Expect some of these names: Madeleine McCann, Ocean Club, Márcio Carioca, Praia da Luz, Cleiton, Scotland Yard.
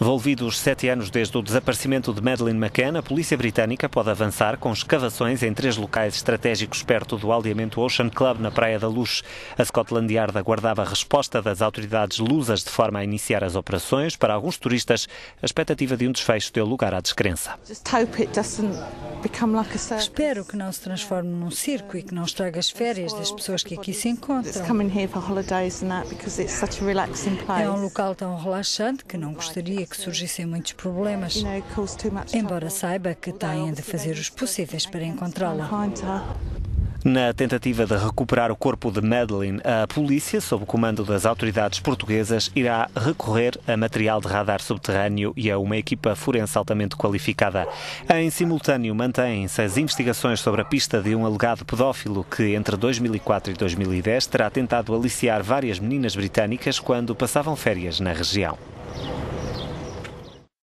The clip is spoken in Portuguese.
Envolvidos 7 anos desde o desaparecimento de Madeleine McCann, a polícia britânica pode avançar com escavações em 3 locais estratégicos perto do aldeamento Ocean Club, na Praia da Luz. A Scotland Yard aguardava a resposta das autoridades lusas de forma a iniciar as operações. Para alguns turistas, a expectativa de um desfecho deu lugar à descrença. Espero que não se transforme num circo e que não estrague as férias das pessoas que aqui se encontram. É um local tão relaxante que não gostaria que surgissem muitos problemas, embora saiba que têm de fazer os possíveis para encontrá-la. Na tentativa de recuperar o corpo de Madeleine, a polícia, sob o comando das autoridades portuguesas, irá recorrer a material de radar subterrâneo e a uma equipa forense altamente qualificada. Em simultâneo, mantêm-se as investigações sobre a pista de um alegado pedófilo que, entre 2004 e 2010, terá tentado aliciar várias meninas britânicas quando passavam férias na região.